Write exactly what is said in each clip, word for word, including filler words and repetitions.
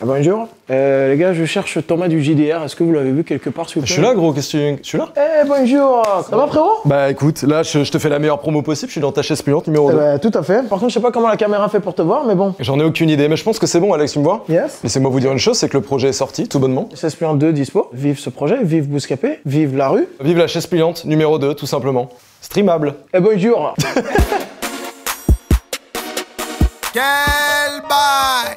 Bonjour, euh, les gars, je cherche Thomas du J D R, est-ce que vous l'avez vu quelque part s'il vous plaît? Je suis là gros, qu'est-ce que tu... Je suis là. Eh hey, bonjour, ça va frérot? Bah écoute, là je, je te fais la meilleure promo possible, je suis dans ta chaise pliante numéro deux. Bah, tout à fait, par contre je sais pas comment la caméra fait pour te voir mais bon. J'en ai aucune idée, mais je pense que c'est bon Alex, tu me vois? Yes. Laissez-moi vous dire une chose, c'est que le projet est sorti tout bonnement. Chaise pliante deux dispo, vive ce projet, vive Bouscapé, vive la rue. Vive la chaise pliante numéro deux tout simplement, streamable. Eh hey, bonjour. Quel bail!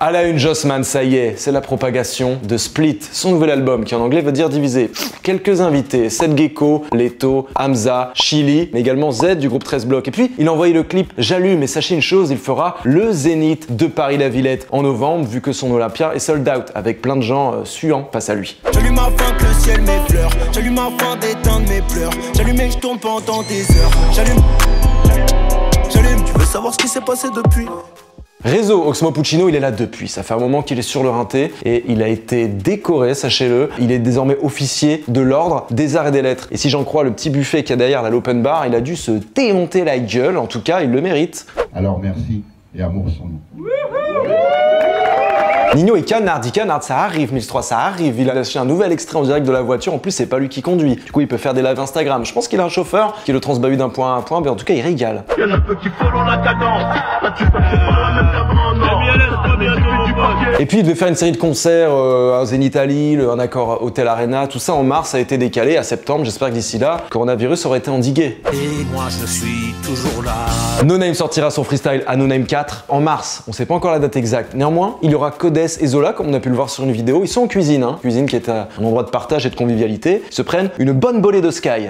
Alain Jossman, ça y est, c'est la propagation de Split, son nouvel album qui en anglais veut dire diviser. Quelques invités, Seth Gecko, Leto, Hamza, Chili, mais également Z du groupe treize blocs. Et puis, il a envoyé le clip J'allume, et sachez une chose, il fera le Zénith de Paris-la-Villette en novembre, vu que son Olympia est sold out, avec plein de gens euh, suants face à lui. J'allume enfin que le ciel m'effleure, j'allume enfin d'éteindre mes pleurs, j'allume et je tombe pendant des heures, j'allume, j'allume, tu veux savoir ce qui s'est passé depuis? Réseau, Oxmo Puccino, il est là depuis, ça fait un moment qu'il est sur le rinté et il a été décoré, sachez-le, il est désormais officier de l'ordre des arts et des lettres. Et si j'en crois le petit buffet qu'il y a derrière là, l'open bar, il a dû se démonter la gueule, en tout cas il le mérite. Alors merci et amour sans nous. Ninho est canard, dit canard, ça arrive, mille trois, ça arrive, il a lâché un nouvel extrait en direct de la voiture, en plus c'est pas lui qui conduit, du coup il peut faire des lives Instagram, je pense qu'il a un chauffeur qui le transbahut d'un point à un point, mais en tout cas il régale. Y'en a peu qui follow la cadence, là tu passes pas la même d'avant, non. Et puis il devait faire une série de concerts euh, à Zénith à Lille, un accord Hôtel Arena, tout ça en mars ça a été décalé à septembre, j'espère que d'ici là, le coronavirus aurait été endigué. Et moi je suis toujours là. No Name sortira son freestyle à No Name quatre en mars, on sait pas encore la date exacte, néanmoins il y aura Codes et Zola, comme on a pu le voir sur une vidéo, ils sont en cuisine, hein. Cuisine qui est un endroit de partage et de convivialité, ils se prennent une bonne bolée de Sky.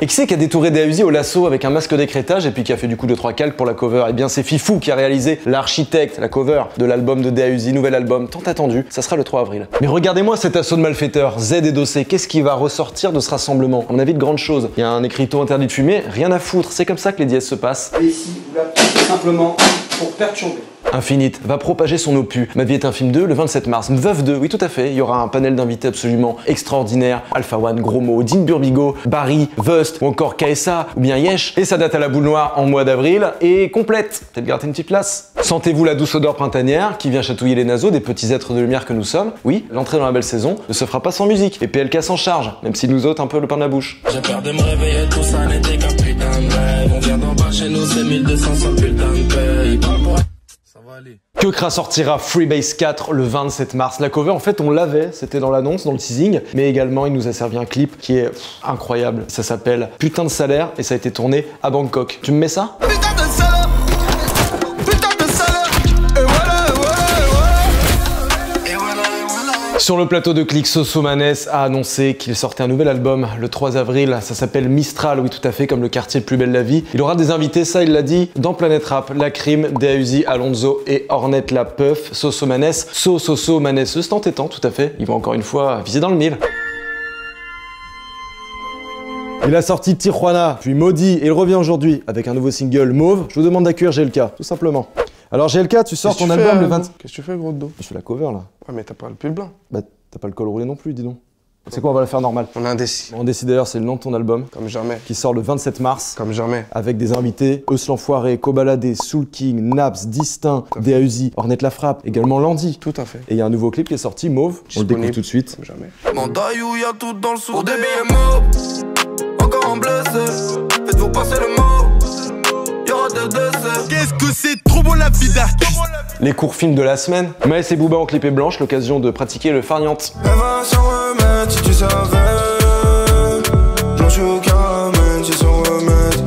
Et qui c'est qui a détouré Da Uzi au lasso avec un masque d'écrétage et puis qui a fait du coup deux trois calques pour la cover? Et bien c'est Fifou qui a réalisé l'architecte, la cover de l'album de Da Uzi, nouvel album tant attendu, ça sera le trois avril. Mais regardez-moi cet assaut de malfaiteurs, Z et Dossé, qu'est-ce qui va ressortir de ce rassemblement? À mon avis de grandes choses. Il y a un écriteau interdit de fumer, rien à foutre, c'est comme ça que les dièses se passent. Et ici, vous la simplement pour perturber. Infinite va propager son opus. Ma vie est un film deux, le vingt-sept mars. Veuve deux, oui tout à fait. Il y aura un panel d'invités absolument extraordinaire. Alpha One, gros mots, Dean Burbigo, Barry, Vust ou encore K S A ou bien Yesh. Et sa date à la boule noire en mois d'avril est complète. Peut-être garder une petite place. Sentez-vous la douce odeur printanière qui vient chatouiller les naseaux des petits êtres de lumière que nous sommes. Oui, l'entrée dans la belle saison ne se fera pas sans musique. Et P L K s'en charge, même s'il nous ôte un peu le pain de la bouche. J'ai peur de me réveiller, tout ça n'était qu'un putain de rêve. On vient d'en bas chez nous, c'est mille deux cents sans putain de paye. Que Kra sortira Freebase quatre le vingt-sept mars. La cover, en fait, on l'avait, c'était dans l'annonce, dans le teasing, mais également, il nous a servi un clip qui est pff, incroyable. Ça s'appelle Putain de salaire et ça a été tourné à Bangkok. Tu me mets ça? Putain de salaire! Putain de salaire! Et voilà, voilà, voilà. Et voilà, voilà. Sur le plateau de Click, Soso Maness a annoncé qu'il sortait un nouvel album le trois avril. Ça s'appelle Mistral, oui, tout à fait, comme le quartier Plus Belle la Vie. Il aura des invités, ça, il l'a dit, dans Planète Rap, La Crème, Da Uzi, Alonso et Ornette la Puff, Soso Maness, So Soso Maness, c'est entêtant, tout à fait. Ils vont encore une fois viser dans le mille. Il a sorti Tijuana, puis Maudit, et il revient aujourd'hui avec un nouveau single Mauve. Je vous demande d'accueillir G L K, tout simplement. Alors G L K, tu sors ton album le vingt... Qu'est-ce que tu fais, gros dos? Je fais la cover, là. Ouais, mais t'as pas le pull blanc. Bah, t'as pas le col roulé non plus, dis donc. C'est quoi, on va la faire normale. On indécis. On indécis d'ailleurs, c'est le nom de ton album. Comme jamais. Qui sort le vingt-sept mars. Comme jamais. Avec des invités, Eus l'Enfoiré, Kobalade, Soul King, Naps, Distin, Da Uzi, Ornette la Frappe, également Landy. Tout à fait. Et il y a un nouveau clip qui est sorti, Mauve. On le découvre tout de suite. Comme jamais. Mandaïou, y'a tout dans le sourd. Encore en blessé, faites-vous passer le mot, y'aura des décès. Qu'est-ce que c'est trop beau la vie d'artiste. Les cours films de la semaine. Maes et Booba en clip et blanche, l'occasion de pratiquer le farniente. Elle va s'en remettre si tu savais, j'en suis au caramel si son remède.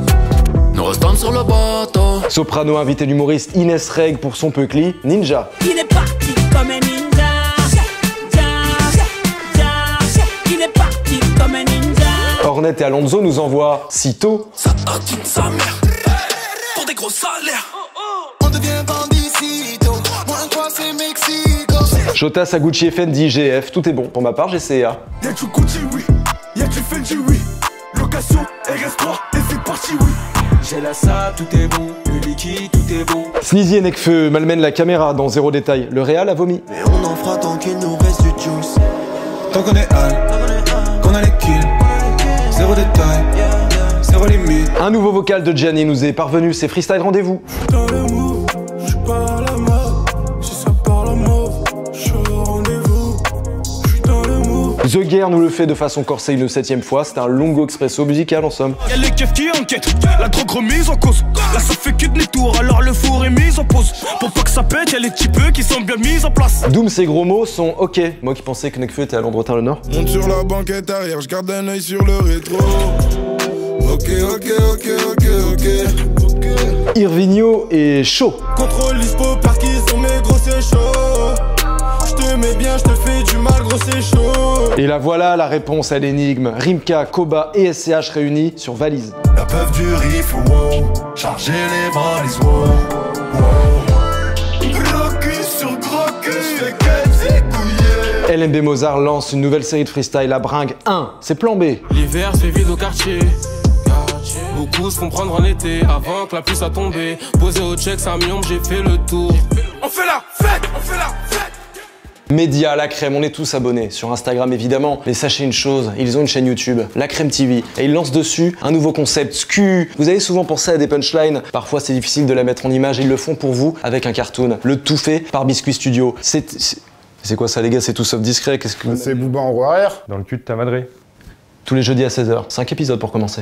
Nous restons sur le bateau. Soprano invité l'humoriste Inès Reg pour son peucli, Ninja. Il est parti comme un ninja. Ornette et Alonso nous envoient sitôt. Ça attire sa mère pour des gros salaires. On devient bandit sitôt. Moi un coin c'est Mexico. Jota, Saguchi, Fendi, G F, tout est bon. Pour ma part, j'ai C A. Y'a du Gucci, oui. Y'a du Fendi, oui. Location, R S trois, et c'est parti, oui. J'ai la salle, tout est bon. Le liquide, tout est bon. Sneazzy et Nekfeu malmènent la caméra dans Zéro Détail. Le réal a vomi. Mais on en fera tant qu'il nous reste du juice. Tant qu'on est hal, qu'on a les kills. Zéro détail, zéro limite. Un nouveau vocal de Gianni nous est parvenu, c'est Freestyle Rendez-vous. The Guerre nous le fait de façon corsée une septième fois, c'est un longo expresso musical en somme. Y'a les keufs qui enquêtent, la drogue remise en cause. Là ça fait que demi-tour, alors le four est mis en pause. Pour pas que ça pète, y'a les typeux qui sont bien mis en place. Doom, ces gros mots sont ok. Moi qui pensais que Nekfeu était à l'endroit le Nord. Monte sur la banquette arrière, je garde un œil sur le rétro. Ok, ok, ok, ok, ok. Irvigno est chaud. Contrôle l'ispo parce qu'ils sont mes gros c'est chaud. Mais bien, je te fais du mal, gros, c'est chaud. Et la voilà la réponse à l'énigme. Rimka, Koba et S C H réunis sur Valise. La peuple du riff, wow. Chargez les valises, wow. Wow. Grocus sur grocus, je fais quasi couiller. L M B Mozart lance une nouvelle série de freestyle à Bringue un. C'est plan B. L'hiver, c'est vide au quartier. Beaucoup se font prendre en été avant que la pluie soit tombée. Posé au check, ça m'yombe, j'ai fait le tour. On fait la fête, on fait la fête. Média, La Crème, on est tous abonnés, sur Instagram évidemment, mais sachez une chose, ils ont une chaîne YouTube, La Crème T V, et ils lancent dessus un nouveau concept, S Q. Vous avez souvent pensé à des punchlines, parfois c'est difficile de la mettre en image, ils le font pour vous avec un cartoon, le tout fait par Biscuit Studio. C'est... c'est quoi ça les gars, c'est tout sauf discret, qu'est-ce que... C'est Booba en roue arrière. Dans le cul de ta madrée. Tous les jeudis à seize heures, cinq épisodes pour commencer.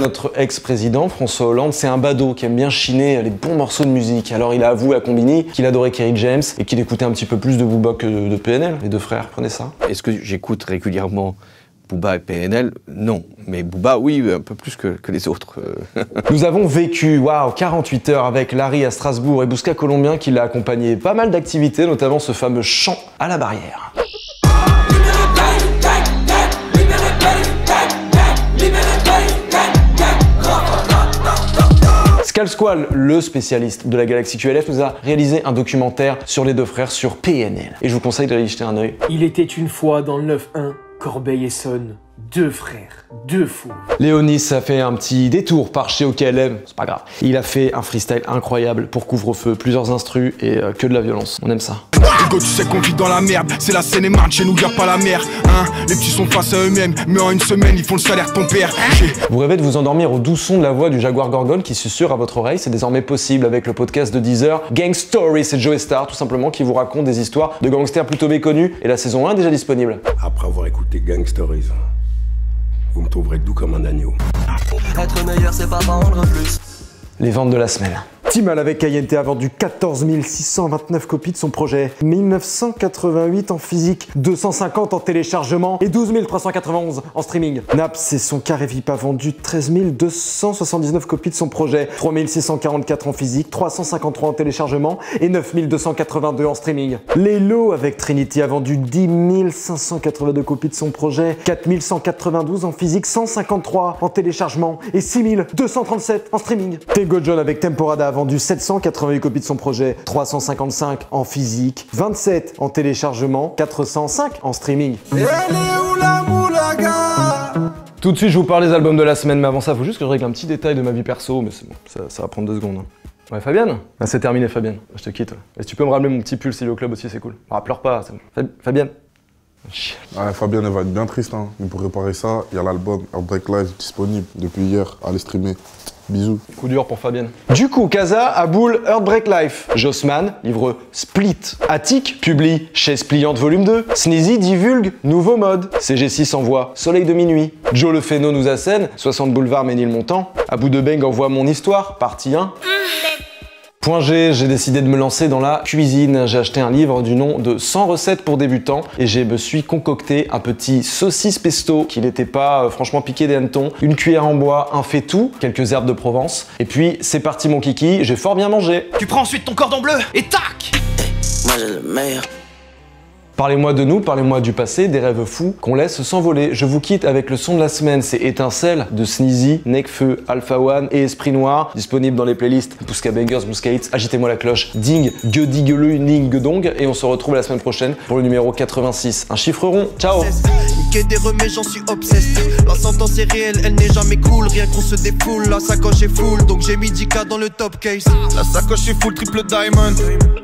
Notre ex-président, François Hollande, c'est un badaud qui aime bien chiner les bons morceaux de musique. Alors il a avoué à Combini qu'il adorait Kerry James et qu'il écoutait un petit peu plus de Booba que de P N L. Les deux frères, prenez ça. Est-ce que j'écoute régulièrement Booba et P N L? Non. Mais Booba, oui, un peu plus que, que les autres. Nous avons vécu, waouh, quarante-huit heures avec Larry à Strasbourg et Bousca Colombien qui l'a accompagné. Pas mal d'activités, notamment ce fameux chant à la barrière. Squall, le spécialiste de la galaxie Q L F, nous a réalisé un documentaire sur les deux frères sur P N L. Et je vous conseille d'aller y jeter un œil. Il était une fois dans le neuf un, Corbeil-Essonne, deux frères, deux fous. Léonis a fait un petit détour par chez O K L M, c'est pas grave. Il a fait un freestyle incroyable pour couvre-feu, plusieurs instrus et euh, que de la violence. On aime ça. Hugo, tu sais qu'on vit dans la merde, c'est la Seine-et-Marne, chez nous y'a pas la mer, hein. Les petits sont face à eux-mêmes, mais en une semaine ils font le salaire de ton père. Vous rêvez de vous endormir au doux son de la voix du Jaguar Gorgone qui susurre à votre oreille, c'est désormais possible avec le podcast de Deezer, Gang Stories, c'est Joey Star tout simplement qui vous raconte des histoires de gangsters plutôt méconnus et la saison un déjà disponible. Après avoir écouté Gang Stories, vous me trouverez doux comme un agneau. Être meilleur c'est pas vendre plus. Les ventes de la semaine. Timal avec K N T a vendu quatorze mille six cent vingt-neuf copies de son projet, mille neuf cent quatre-vingt-huit en physique, deux cent cinquante en téléchargement et douze mille trois cent quatre-vingt-onze en streaming. Naps et son carré V I P a vendu treize mille deux cent soixante-dix-neuf copies de son projet, trois mille six cent quarante-quatre en physique, trois cent cinquante-trois en téléchargement et neuf mille deux cent quatre-vingt-deux en streaming. Leto avec Trinity a vendu dix mille cinq cent quatre-vingt-deux copies de son projet, quatre mille cent quatre-vingt-douze en physique, cent cinquante-trois en téléchargement et six mille deux cent trente-sept en streaming. Tego John avec Temporada a vendu sept cent quatre-vingt-huit copies de son projet, trois cent cinquante-cinq en physique, vingt-sept en téléchargement, quatre cent cinq en streaming. Elle est où la moulaga ? Tout de suite, je vous parle des albums de la semaine, mais avant ça, il faut juste que je règle un petit détail de ma vie perso, mais c'est bon, ça, ça va prendre deux secondes. Ouais, Fabienne, ah, c'est terminé, Fabienne, je te quitte. Et si tu peux me ramener mon petit pull, s'il est au club aussi, c'est cool. Ah, pleure pas, c'est bon. Fabienne. Ah, Fabienne, elle va être bien triste, hein. Mais pour réparer ça, il y a l'album Heartbreak Live disponible depuis hier, allez streamer. Bisous. Coup dur pour Fabienne. Du coup, K S A à boule Heartbreak Life. Jossman livre Split. Attic publie Chaise Pliante volume deux. Sneazzy divulgue Nouveau Mode. C G six envoie Soleil de Minuit. Joe Le Feno nous assène soixante Boulevard Ménilmontant. Abou de Beng envoie Mon Histoire, partie un. Point G, j'ai décidé de me lancer dans la cuisine. J'ai acheté un livre du nom de cent recettes pour débutants et je me suis concocté un petit saucisse pesto qui n'était pas euh, franchement piqué des hannetons, une cuillère en bois, un faitout, quelques herbes de Provence. Et puis c'est parti mon kiki, j'ai fort bien mangé. Tu prends ensuite ton cordon bleu et tac. Moi j'ai le meilleur. Parlez-moi de nous, parlez-moi du passé, des rêves fous qu'on laisse s'envoler. Je vous quitte avec le son de la semaine, c'est Étincelle de Sneazzy, Nekfeu, Alpha One et Esprit Noir, disponible dans les playlists Bousca Bangers, Bousca Hits, Agitez-moi la cloche, Ding, Guedi, Gueuleux, Ning, Guedong, et on se retrouve la semaine prochaine pour le numéro quatre-vingt-six. Un chiffre rond, ciao. piquer des remèdes, j'en suis obsessé. La sentence est réelle, elle n'est jamais cool. Rien qu'on se défoule, la sacoche est full. Donc j'ai mis dix K dans le top case. La sacoche est full, triple diamond.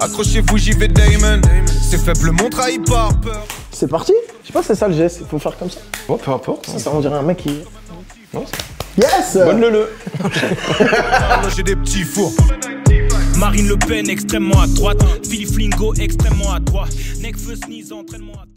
Accrochez-vous, j'y vais Damon. C'est faible, mon trahi par peur. C'est parti. Je sais pas, c'est ça le geste, il faut faire comme ça. Bon, peu importe. Ça, ça on dirait un mec qui... Non, yes. Bonne le-le. J'ai des petits fours. Marine Le Pen extrêmement à droite, Philippe Flingo extrêmement à droite, Nekfeu Sneazzy entraînement à droite.